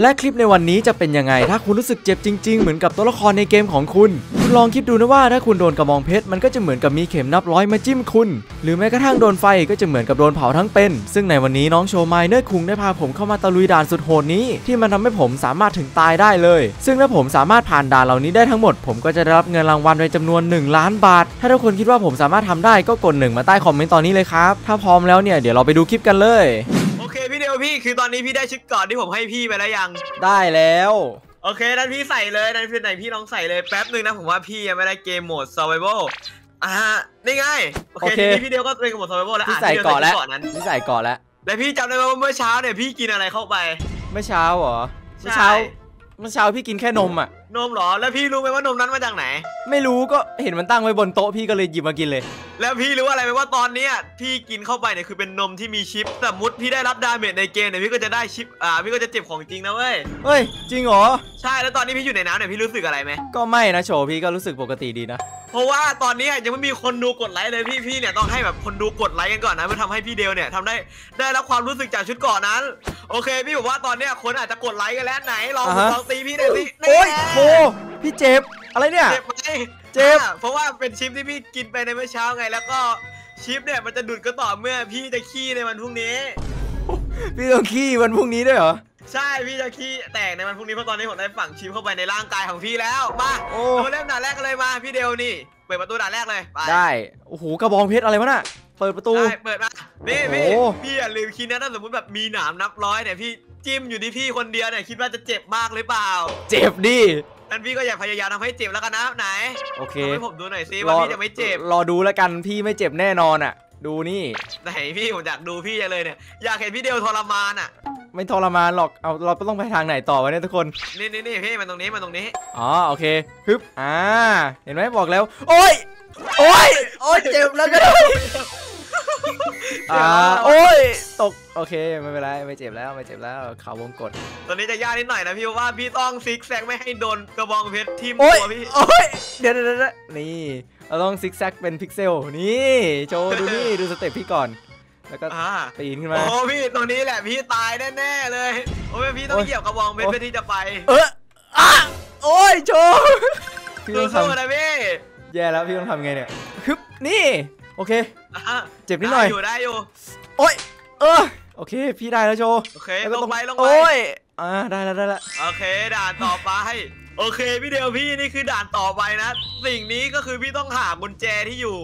และคลิปในวันนี้จะเป็นยังไงถ้าคุณรู้สึกเจ็บจริงๆเหมือนกับตัวละครในเกมของคุณลองคิดดูนะว่าถ้าคุณโดนกระบองเพชรมันก็จะเหมือนกับมีเข็มนับร้อยมาจิ้มคุณหรือแม้กระทั่งโดนไฟก็จะเหมือนกับโดนเผาทั้งเป็นซึ่งในวันนี้น้องโชว์ไมเนอร์คุงได้พาผมเข้ามาตะลุยด่านสุดโหดนี้ที่มันทำให้ผมสามารถถึงตายได้เลยซึ่งถ้าผมสามารถผ่านด่านเหล่านี้ได้ทั้งหมดผมก็จะได้รับเงินรางวัลในจำนวน1ล้านบาทถ้าทุกคนคิดว่าผมสามารถทำได้ก็กด1มาใต้คอมเมนต์ตอนนี้เลยครับถ้าพร้อมแล้วเนี่ยเดี๋ยวเราไปดูคลิปกันเลยโอเคพี่เดียวพี่คือตอนนี้พี่ได้ชุดเกราะที่ผมให้พี่ไปแล้วยังได้แล้วโอเคนั่นพี่ใส่เลยนั่นเป็นไหนพี่ลองใส่เลยแป๊บนึงนะผมว่าพี่ยังไม่ได้เกมโหมด survival นี่ไงโอเคทีนี้พี่เดียวก็เป็นโหมด survival แล้วพี่ใส่ก่อนแล้วพี่ใส่ก่อนแล้วแต่พี่จำได้ไหมว่าเมื่อเช้าเนี่ยพี่กินอะไรเข้าไปเมื่อเช้าเหรอเมื่อเช้าพี่กินแค่นมอะนมหรอแล้วพี่รู้ไหมว่านมนั้นมาจากไหนไม่รู้ก็เห็นมันตั้งไว้บนโต๊ะพี่ก็เลยหยิบมากินเลยแล้วพี่รู้อะไรไหมว่าตอนนี้พี่กินเข้าไปเนี่ยคือเป็นนมที่มีชิปแต่มุดพี่ได้รับดาเมจในเกมเนี่ยพี่ก็จะได้ชิปพี่ก็จะเจ็บของจริงนะเว้ยเฮ้ยจริงเหรอใช่แล้วตอนนี้พี่อยู่ในน้ำเนี่ยพี่รู้สึกอะไรไหมก็ไม่นะโชว์พี่ก็รู้สึกปกติดีนะเพราะว่าตอนนี้ยังไม่มีคนดูกดไลค์เลยพี่เนี่ยต้องให้แบบคนดูกดไลค์กันก่อนนะเพื่อทำให้พี่เดียวเนี่ยทำได้รับความรู้สึกจากชุดเกราะนั้นโอเคพี่บอกว่าตอนนี้คนอาจจะกดไลค์กันแล้วไหนลองตีพี่หน่อยสิโอ้ยโหพี่เจ็บอะไรเนี่ยเจ็บเพราะว่าเป็นชิปที่พี่กินไปในเมื่อเช้าไงแล้วก็ชิปเนี่ยมันจะดูดก็ต่อเมื่อพี่จะขี้ในวันพรุ่งนี้พี่ต้องขี้วันพรุ่งนี้ด้วยเหรอใช่พี่จะขี้แตกในวันพรุ่งนี้เพราะตอนนี้ผมได้ฝังชิปเข้าไปในร่างกายของพี่แล้วมาเราเริ่มด่านแรกกันเลยมาพี่เดียวนี่เปิดประตูด่านแรกเลยไปได้โอ้โหกระบองเพชรอะไรวะน่ะเปิดประตูได้เปิดมานี่พี่อย่าลืมคิดนะถ้าสมมติแบบมีหนามนับร้อยเนี่ยพี่จิ้มอยู่ที่พี่คนเดียวเนี่ยคิดว่าจะเจ็บมากหรือเปล่าเจ็บดินั่นพี่ก็อย่าพยายามทำให้เจ็บแล้วกันนะไหนโอเคให้ผมดูหน่อยซิว่าพี่จะไม่เจ็บรอดูแล้วกันพี่ไม่เจ็บแน่นอนอ่ะดูนี่ไหนพี่ผมอยากดูพี่เลยเนี่ยอยากเห็นพี่เดียวทรมานอ่ะไม่ทรมานหรอกเอาเราต้องไปทางไหนต่อวะเนี่ยทุกคนนี่พี่มันตรงนี้อ๋อโอเคฮึบเห็นไหมบอกแล้วโอ้ยเจ็บแล้วก็โอ้ยตกโอเคไม่เป็นไรไม่เจ็บแล้วข่าววงกฏตอนนี้จะยากนิดหน่อยนะพี่ว่าพี่ต้องซิกแซกไม่ให้โดนกระบองเพชรทิ่มตัวพี่เดี๋ยวนี่เราต้องซิกแซกเป็นพิกเซลนี่โชว์ดูนี่ดูสเต็ปพี่ก่อนแล้วก็ปีนขึ้นมาโอ้พี่ตรงนี้แหละพี่ตายแน่ๆเลยโอ้ยพี่ต้องเหยียบกระบองเพชรเพื่อที่จะไปโอ้ยโชว์พี่ต้องทำอะไรพี่แย่แล้วพี่ต้องทำไงเนี่ยฮึบนี่โอเคเจ็บนิดหน่อยได้อยู่โอ้ยโอเคพี่ได้แล้วโชว์โอเคลงไปโอ้ยได้แล้วโอเคด่านต่อไปโอเคพี่เดียวพี่นี่คือด่านต่อไปนะสิ่งนี้ก็คือพี่ต้องหากุญแจที่อยู่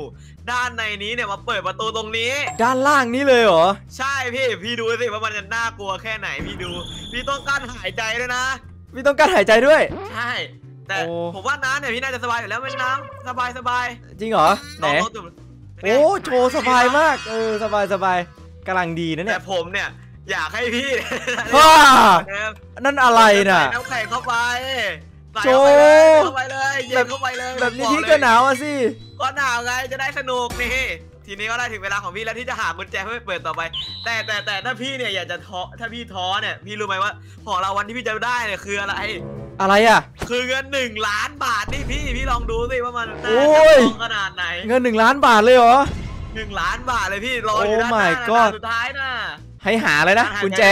ด้านในนี้เนี่ยมาเปิดประตูตรงนี้ด้านล่างนี้เลยเหรอใช่พี่ดูสิว่ามันจะน่ากลัวแค่ไหนพี่ดูพี่ต้องกั้นหายใจด้วยนะพี่ต้องกั้นหายใจด้วยใช่แต่ผมว่าน้ำเนี่ยพี่น่าจะสบายอยู่แล้วเป็นน้ำสบายจริงเหรอไหนโอ้โชว์สบายมากสบายกำลังดีนะเนี่ยแต่ผมเนี่ยอยากให้พี่นั่นอะไรน่ะน้ำแข็งเข้าไปโชว์เข้าไปเลยเย็นเข้าไปเลยแบบนี้พี่ก็หนาวอ่ะสิก็หนาวไงจะได้สนุกนี่ทีนี้ก็ได้ถึงเวลาของพี่แล้วที่จะหากุญแจเพื่อเปิดต่อไปแต่ถ้าพี่เนี่ยอยากจะท้อถ้าพี่ท้อเนี่ยพี่รู้ไหมว่าของรางวัลที่พี่จะได้เนี่ยคืออะไรอ่ะคือเงิน1 ล้านบาทนี่พี่ลองดูสิว่ามันขนาดไหนเงิน1 ล้านบาทเลยเหรอ1 ล้านบาทเลยพี่รออยู่ด้านหน้าสุดท้ายนะให้หาเลยนะกุญแจ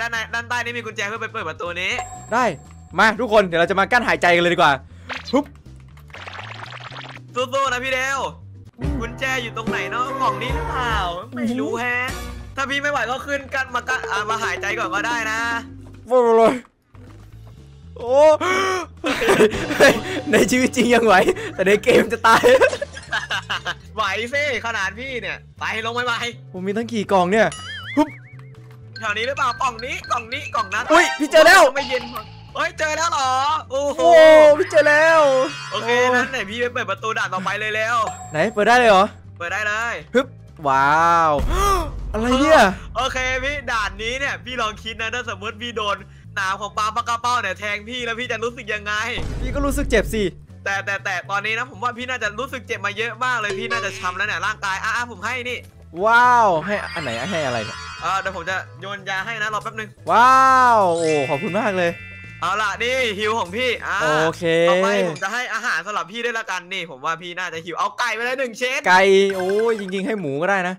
ด้านใต้นี่มีกุญแจเพื่อไปเปิดประตูนี้ได้มาทุกคนเดี๋ยวเราจะมากั้นหายใจกันเลยดีกว่าปุ๊บสู้ๆนะพี่เดวกุญแจอยู่ตรงไหนเนาะกล่องนี้หรือเปล่าไม่รู้แฮะถ้าพี่ไม่ไหวก็ขึ้นกันมาหายใจก่อนก็ได้นะโว้ยโอ้ในชีวิตจริงยังไหวแต่ในเกมจะตายไหวสิขนาดพี่เนี่ยไปลงไปผมมีทั้งกี่กล่องเนี่ยปุ๊บแถวนี้หรือเปล่ากล่องนี้กล่องนั้นอุ้ยพี่เจอแล้วไม่เย็นเฮ้ยเจอแล้วเหรอโอ้โหพี่เจอแล้วโอเคนั้นไหนพี่ไปเปิดประตูด่านต่อไปเลยแล้วไหนเปิดได้เลยเหรอเปิดได้เลยฮึบว้าวอะไรเนี่ยโอเคพี่ด่านนี้เนี่ยพี่ลองคิดนะถ้าสมมติพี่โดนหนามของปลาปากกาเป้าเนี่ยแทงพี่แล้วพี่จะรู้สึกยังไงพี่ก็รู้สึกเจ็บสิแต่ตอนนี้นะผมว่าพี่น่าจะรู้สึกเจ็บมาเยอะมากเลยพี่น่าจะช้ำแล้วเนี่ยร่างกายผมให้นี่ว้าวให้อันไหนให้อะไรเนี่ยเดี๋ยวผมจะโยนยาให้นะรอแป๊บนึงว้าวโอ้ขอบคุณมากเลยเอาล่ะนี่หิวของพี่โอเคต่อไปผมจะให้อาหารสำหรับพี่ได้ละกันนี่ผมว่าพี่น่าจะหิวเอาไก่ไปเลย1 ชิ้นไก่โอ้ยจริงๆให้หมูก็ได้นะ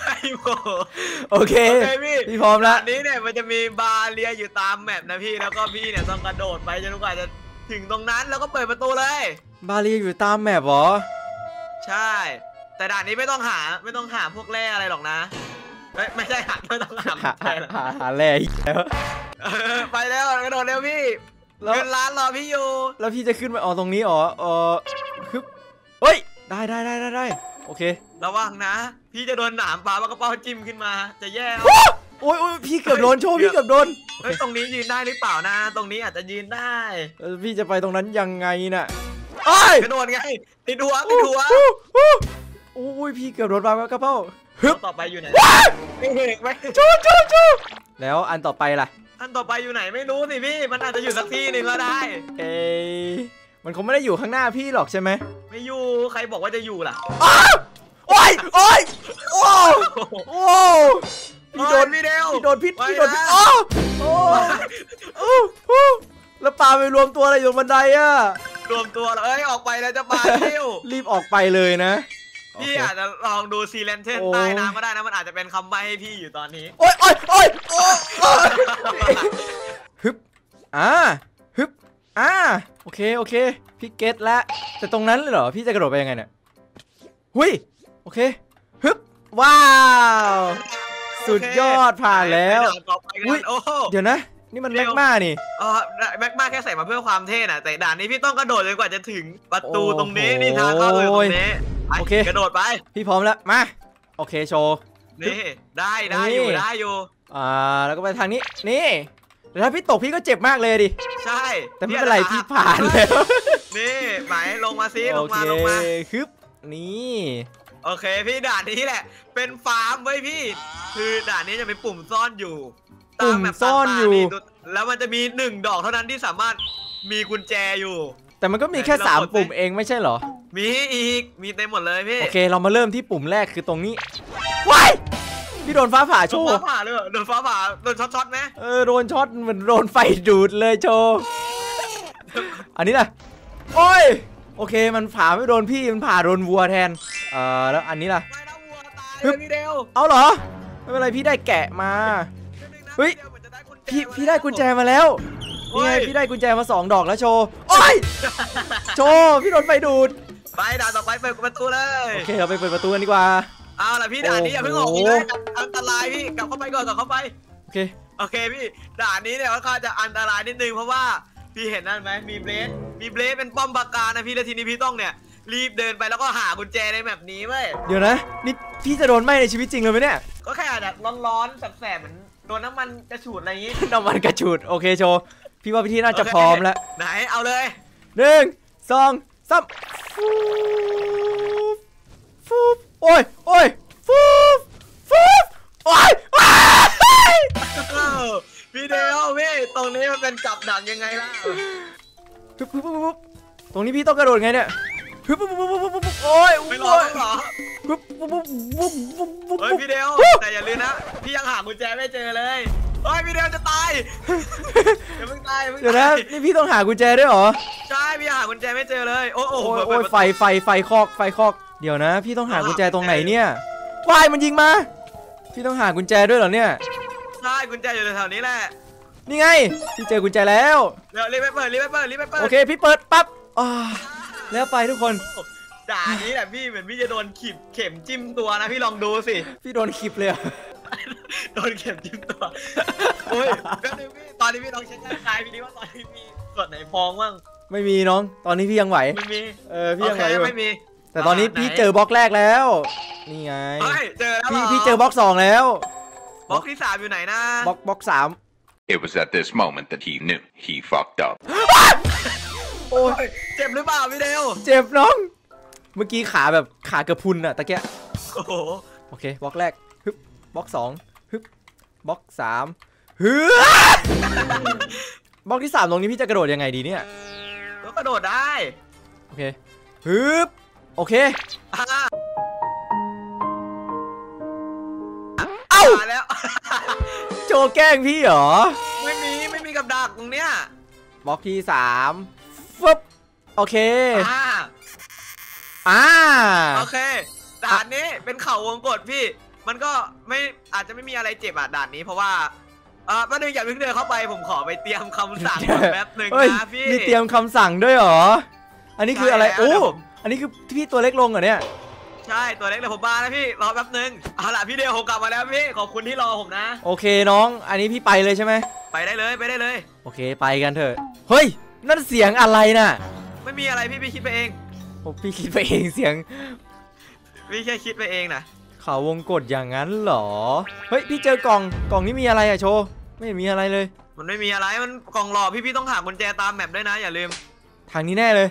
ไอ้โมโอเคพี่พร้อมแล้วนี้เนี่ยมันจะมีบาเรียอยู่ตามแมปนะพี่แล้วก็พี่เนี่ยต้องกระโดดไปจนกว่าจะถึงตรงนั้นแล้วก็เปิดประตูเลยบาเรียอยู่ตามแมปหรอใช่แต่ด่านนี้ไม่ต้องหาพวกแร่อะไรหรอกนะไม่ใช่หักไม่ต้องหาแร่แล้วไปแล้วกระโดดเร็วพี่เงินล้านรอพี่อยู่แล้วพี่จะขึ้นไปออกตรงนี้อ๋อคือเฮ้ยได้โอเคระวังนะพี่จะโดนหนามปลาปลากระเป๋าจิ้มขึ้นมาจะแย่โอ้ยพี่เกือบโดนโชว์พี่เกือบโดนเฮ้ยตรงนี้ยืนได้หรือเปล่านะตรงนี้อาจจะยืนได้พี่จะไปตรงนั้นยังไงน่ะโอ้ยกระโดดไงติดหัวโอ้ยพี่เกือบโดนปลากระเป๋าฮึบต่อไปอยู่ไหนไม่เห็นไหมจู้แล้วอันต่อไปล่ะอันต่อไปอยู่ไหนไม่รู้สิพี่มันอาจจะอยู่สักที่หนึ่งก็ได้เอ้มันคงไม่ได้อยู่ข้างหน้าพี่หรอกใช่ไหมไม่อยู่ใครบอกว่าจะอยู่ล่ะโอ้ยโอ้ยพี่โดนโอ้แล้วปลาไปรวมตัวอะไรอยู่บนไดอะรวมตัวแล้วเอ้ยออกไปแล้วจะปลาเที่ยวรีบออกไปเลยนะพี่อาจจะลองดูซีเลนเทนใต้น้ำก็ได้นะมันอาจจะเป็นคำใบ้ให้พี่อยู่ตอนนี้โอ้ยฮึบฮึบโอเคพี่เก็ตแล้วแต่ตรงนั้นเหรอพี่จะกระโดดไปยังไงเนี่ยหุ้ยโอเคฮึบว้าวสุดยอดผ่านแล้วเดี๋ยวนะนี่มันแม็กมานี่แม็กมาแค่ใส่มาเพื่อความเท่น่ะแต่ด่านนี้พี่ต้องกระโดดจนกว่าจะถึงประตูตรงนี้นี่ทางเข้าเลยตรงนี้โอเคกระโดดไปพี่พร้อมแล้วมาโอเคโชว์นี่ได้อยู่แล้วก็ไปทางนี้นี่แล้วพี่ตกพี่ก็เจ็บมากเลยดิใช่แต่ไม่เป็นไรพี่ผ่านแล้วนี่ไหมลงมาซิลงมาฮึบนี่โอเคพี่ด่านนี้แหละเป็นฟาร์มไว้พี่คือด่านนี้จะเป็นปุ่มซ่อนอยู่แล้วมันจะมี1ดอกเท่านั้นที่สามารถมีกุญแจอยู่แต่มันก็มีแค่3ปุ่มเองไม่ใช่เหรอมีอีกมีเต็มหมดเลยพี่โอเคเรามาเริ่มที่ปุ่มแรกคือตรงนี้ว้ายพี่โดนฟ้าผ่าโชว์โดนช็อตไหมโดนช็อตเหมือนโดนไฟดูดเลยโชว์อันนี้ล่ะโอ้ยโอเคมันผ่าไม่โดนพี่มันผ่าโดนวัวแทนแล้วอันนี้ล่ะไม่แล้ววัวตายเลยพี่เดวเอาเหรอไม่เป็นไรพี่ได้แกะมาเฮ้ยพี่ได้กุญแจมาแล้วนี่ไงพี่ได้กุญแจมา2ดอกแล้วโชว์โอ้ยโชว์พี่โดนไฟดูดไปด่านต่อไปเปิดประตูเลยโอเคเราไปเปิดประตูกันดีกว่าเอาล่ะพี่ด่านนี้อย่าเพิ่งออกอีกเลยอันตรายพี่กลับเข้าไปก่อนโอเคพี่ด่านนี้เนี่ยค่อนข้างจะอันตรายนิดนึงเพราะว่าพี่เห็นนั่นไหมมีเบลดเป็นป้อมปราการนะพี่แล้วทีนี้พี่ต้องเนี่ยรีบเดินไปแล้วก็หากุญแจในแบบนี้เว้ยเดี๋ยวนะนี่พี่จะโดนไหมในชีวิตจริงเลยไหมเนี่ยก็แค่อาจจะร้อนๆแสบๆเหมือนโดนน้ำมันกระฉูดอะไรอย่างงี้น้ำมันกระฉูดโอเคโชว์พี่ว่าพี่น่าจะพร้อมแล้วไหนเอาเลย1 2 3ฟูบโอ้ยฟูบโอ้ยพี่เดียวพี่ตรงนี้มันเป็นกับดักยังไงล่ะปุ๊บตรงนี้พี่ต้องกระโดดไงเนี่ยปุ๊บโอ้ยไม่รอดหรอปุ๊บเฮ้ยพี่เดียวแต่อย่าลืมนะพี่ยังหากุญแจไม่เจอเลยโอ้ยพี่เดียวจะตายอย่าเพิ่งตายเดี๋ยวนะนี่พี่ต้องหากุญแจด้วยหรอใช่พี่หากุญแจไม่เจอเลยโอ้ยไฟคอกเดี๋ยวนะพี่ต้องหากุญแจตรงไหนเนี่ยว้ายมันยิงมาพี่ต้องหากุญแจด้วยเหรอเนี่ยใช่กุญแจอยู่แถวนี้แหละนี่ไงพี่เจอกุญแจแล้วเดี๋ยวรีบไปเปิดโอเคพี่เปิดปั๊บแล้วไปทุกคนด่านี้แหละพี่เหมือนพี่จะโดนขีดเข็มจิ้มตัวนะพี่ลองดูสิพี่โดนขีดเลยโดนเข็มจิ้มตัวโอ้ยแล้วนี่พี่ตอนนี้พี่ลองเช็คร่างกายพี่ดิว่าตอนนี้มีส่วนไหนพองบ้างไม่มีน้องตอนนี้พี่ยังไหวไม่มีพี่ยังไหวไม่มีแต่ตอนนี้พี่เจอบล็อกแรกแล้วนี่ไงพี่เจอบล็อก2แล้วบล็อกที่3อยู่ไหนนะบล็อก3 It was at this moment that he knew he fucked up โอ้ยเจ็บหรือเปล่าพี่เดวเจ็บน้องเมื่อกี้ขาแบบขาเกือบพุนอะตะเกียโอ้โหโอเคบล็อกแรกฮึบบล็อก2ฮึบบล็อก3ฮึบบล็อกที่3ตรงนี้พี่จะกระโดดยังไงดีเนี่ยก็กระโดดได้โอเคฮึบโอเคเอ้าแล้วโจแกล้งพี่เหรอไม่มีกับดักตรงเนี้ยบล็อกที่3ฟึบโอเคโอเค ด่านนี้เป็นเข่าวงกดพี่มันก็ไม่อาจจะไม่มีอะไรเจ็บอ่ะด่านนี้เพราะว่าแป๊บนึงอย่าเพิ่งเดินเข้าไปผมขอไปเตรียมคำสั่งแป๊บนึงนะพี่มีเตรียมคำสั่งด้วยหรออันนี้คืออะไรโอ้อันนี้คือพี่ตัวเล็กลงเหรอเนี่ยใช่ตัวเล็กเลยผมบ้านะพี่รอแป๊บนึงเอาล่ะพี่เดียวผมกลับมาแล้วพี่ขอบคุณที่รอผมนะโอเคน้องอันนี้พี่ไปเลยใช่ไหมไปได้เลยไปได้เลยโอเคไปกันเถอะเฮ้ยนั่นเสียงอะไรน่ะไม่มีอะไรพี่คิดไปเองผมพี่คิดไปเองเสียงพี่แค่คิดไปเองนะเขาวงกดอย่างนั้นหรอเฮ้ยพี่เจอกล่องกล่องนี้มีอะไรอะโชว์ไม่มีอะไรเลยมันไม่มีอะไรมันกล่องหลอกพี่ต้องหากุญแจตามแมปด้วยนะอย่าลืมทางนี้แน่เลย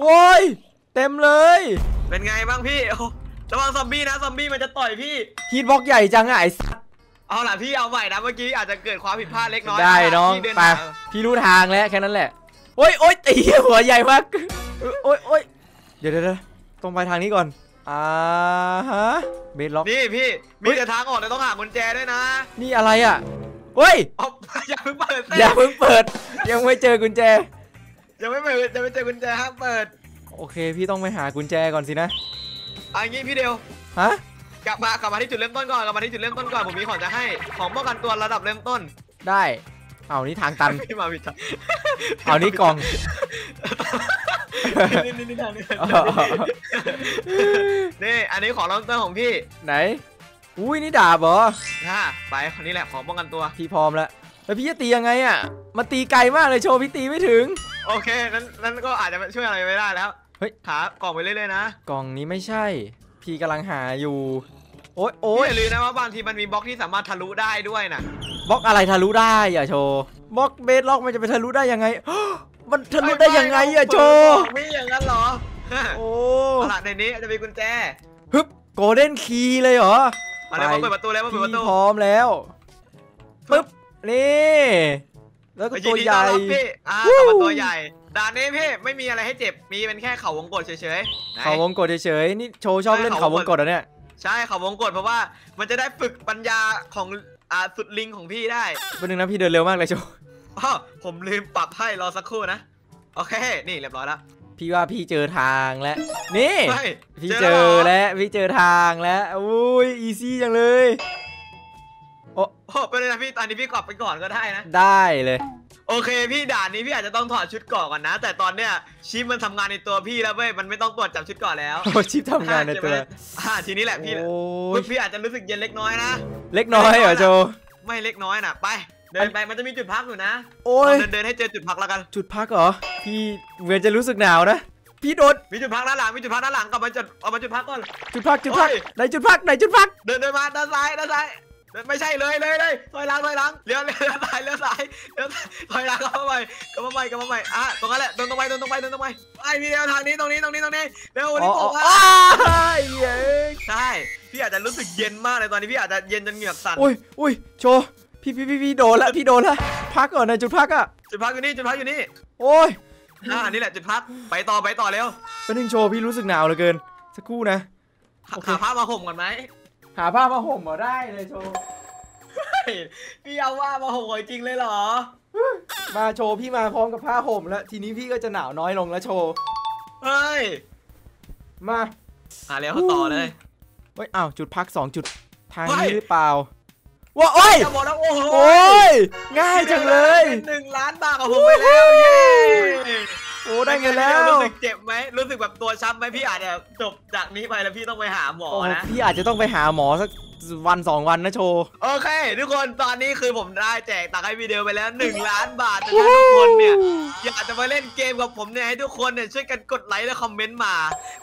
โว้ยเต็มเลยเป็นไงบ้างพี่ระวังซอมบี้นะซอมบี้มันจะต่อยพี่ฮีทบล็อกใหญ่จังไงเอาล่ะพี่เอาใหม่นะเมื่อกี้อาจจะเกิดความผิดพลาดเล็กน้อยได้น้องไปพี่รู้ทางแล้วแค่นั้นแหละโอ้ยโอ้ยตีหัวใหญ่มากโอ้ยโอ้ยเดี๋ยวตรงไปทางนี้ก่อนฮะเบสล็อกนี่พี่มีแต่ทางออกเลยต้องหากุญแจด้วยนะนี่อะไรอ่ะเฮ้ยอย่าเพิ่งเปิดยังไม่เจอกุญแจยังไม่เปิดจะไม่เจอกุญแจห้ามเปิดโอเคพี่ต้องไปหากุญแจก่อนสินะอันนี้พี่เดียวฮะกลับมาที่จุดเริ่มต้นก่อนผมมีของจะให้ของป้องกันตัวระดับเริ่มต้นได้เอานี่ทางตันพี่มาผิดทางเอานี่กล่องนี่อันนี้ของเริ่มต้นของพี่ไหนอุ้ยนี่ดาบเหรอน่าไปคนนี้แหละของป้องกันตัวพี่พร้อมแล้วแล้วพี่จะตียังไงอ่ะมาตีไกลมากเลยโชว์พี่ตีไม่ถึงโอเคนั้นก็อาจจะช่วยอะไรไม่ได้แล้วเฮ้ยหากล่องไปเรื่อยๆนะกล่องนี้ไม่ใช่พี่กำลังหาอยู่โอ้ยอย่าลืมนะว่าบางทีมันมีบล็อกที่สามารถทะลุได้ด้วยนะบล็อกอะไรทะลุได้อย่าโชว์บล็อกเบสล็อกมันจะไปทะลุได้ยังไงมันทะลุได้ยังไงอย่าโชว์ไม่อย่างนั้นหรอโอ้หลักในนี้จะมีกุญแจฮึบโกลเด้นคีย์เลยเหรออะไรมาเปิดประตูแล้วมาเปิดประตูพร้อมแล้วปึ๊บนี่แล้วก็ตัวใหญ่ตัวใหญ่ด่านนี้พี่ไม่มีอะไรให้เจ็บมีเป็นแค่เข่าวงกดเฉยๆเข่าวงกดเฉยๆนี่โชว์ชอบเล่นเข่าวงกดอ่ะเนี่ยใช่เข่าวงกดเพราะว่ามันจะได้ฝึกปัญญาของสุดลิงของพี่ได้วันนึงนะพี่เดินเร็วมากเลยโชว์อ๋อผมลืมปรับให้รอสักครู่นะโอเคนี่เรียบร้อยแล้วพี่ว่าพี่เจอทางแล้วนี่พี่เจอแล้วพี่เจอทางแล้วอุ้ยอีซี่จังเลยโอ้ไปเลยนะพี่ตอนนี้พี่กลับไปก่อนก็ได้นะได้เลยโอเคพี่ด่านนี้พี่อาจจะต้องถอดชุดเกาะก่อนนะแต่ตอนเนี้ยชิปมันทำงานในตัวพี่แล้วเว้ยมันไม่ต้องตรวจจับชุดเกาะแล้วชิปทำงานในตัวทีนี้แหละพี่อาจจะรู้สึกเย็นเล็กน้อยนะเล็กน้อยเหรอโจไม่เล็กน้อยน่ะไปเดินไปมันจะมีจุดพักอยู่นะโอ้ยเดินให้เจอจุดพักแล้วกันจุดพักเหรอพี่เหมือนจะรู้สึกหนาวนะพี่โดนมีจุดพักด้านหลังกลับมาจุดพักก่อนไหนจุดพักเดินมาด้านซ้ายไม่ใช่เลยถอยหลังเลี้ยวซ้ายถอยหลังกลับมาใหม่อ่ะตรงนั้นแหละตรงไปไอ้พี่เดียวทางนี้ตรงนี้เดี๋ยววันนี้ผมว่าใช่พี่อาจจะรู้สึกเย็นมากเลยตอนนี้พี่อาจจะเย็นจนเหงือกสั่นอุ้ยโชว์พี่โดนแล้วพักก่อนนะจุดพักอ่ะจุดพักอยู่นี่โอ้ยนี่แหละจุดพักไปต่อเร็วเป็นหนึ่งโชว์พี่รู้สึกหนาวเหลือเกินสักครู่นะหาผ้ามาห่มก่อนไหมห่มมาได้เลยโชว์พี่เอาว่ามาห่มจริงเลยเหรอมาโชว์พี่มาพร้อมกับผ้าห่มแล้วทีนี้พี่ก็จะหนาวน้อยลงแล้วโชว์เฮ้ยมาแล้วเขาต่อเลยเฮ้ยอ้าวจุดพัก2จุดทางนี้หรือเปล่าว้าโอ้ยโอ้ยง่ายจังเลย1,000,000 บาทกับผมไปแล้วโอ้ได้เงินแล้วรู้สึกเจ็บไหมรู้สึกแบบตัวช้ำไหมพี่อาจจะจบจากนี้ไปแล้วพี่ต้องไปหาหมอนะพี่อาจจะต้องไปหาหมอสัก1-2 วันนะโชว์โอเคทุกคนตอนนี้คือผมได้แจกตังค์ให้วีเดียวไปแล้ว1,000,000 บาทแต่ทุกคนเนี่ยอยากจะมาเล่นเกมกับผมเนี่ยให้ทุกคนเนี่ยช่วยกันกดไลค์และคอมเมนต์มา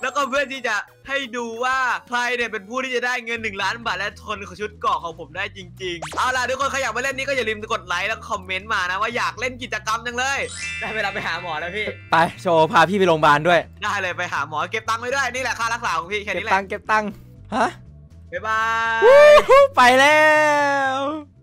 แล้วก็เพื่อที่จะให้ดูว่าใครเนี่ยเป็นผู้ที่จะได้เงิน1,000,000 บาทและทนชุดเกาะของผมได้จริงๆเอาล่ะทุกคนใครอยากมาเล่นนี้ก็อย่าลืมกดไลค์และคอมเมนต์มานะว่าอยากเล่นกิจกรรมจังเลยได้เวลาไปหาหมอแล้วพี่ไปโชว์พาพี่ไปโรงพยาบาลด้วยได้เลยไปหาหมอเก็บตังค์ไว้ด้วยนี่แหละค่ารักษาของพี่แค่นี้แหละเก็บตังค์ฮะบ๊ายบายไปแล้ว